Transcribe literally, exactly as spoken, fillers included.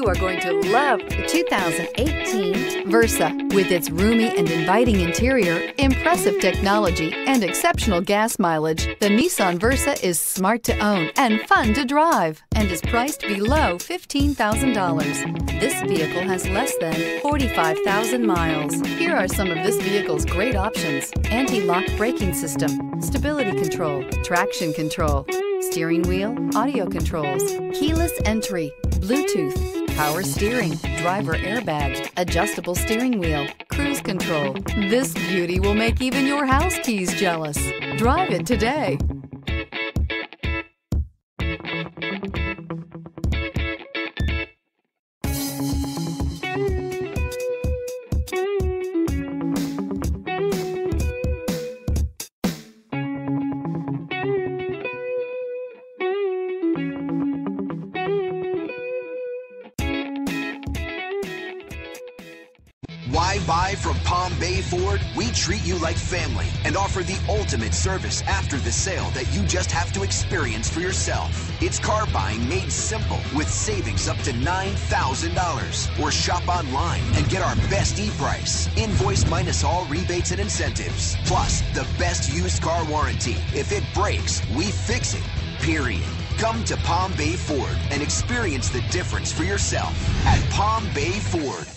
You are going to love the two thousand eighteen Versa. With its roomy and inviting interior, impressive technology, and exceptional gas mileage, the Nissan Versa is smart to own and fun to drive and is priced below fifteen thousand dollars. This vehicle has less than forty-five thousand miles. Here are some of this vehicle's great options: anti-lock braking system, stability control, traction control, steering wheel audio controls, keyless entry, Bluetooth, power steering, driver airbag, adjustable steering wheel, cruise control. This beauty will make even your house keys jealous. Drive it today. Why buy from Palm Bay Ford? We treat you like family and offer the ultimate service after the sale that you just have to experience for yourself. It's car buying made simple with savings up to nine thousand dollars. Or shop online and get our best e-price. Invoice minus all rebates and incentives. Plus, the best used car warranty. If it breaks, we fix it. Period. Come to Palm Bay Ford and experience the difference for yourself at Palm Bay Ford.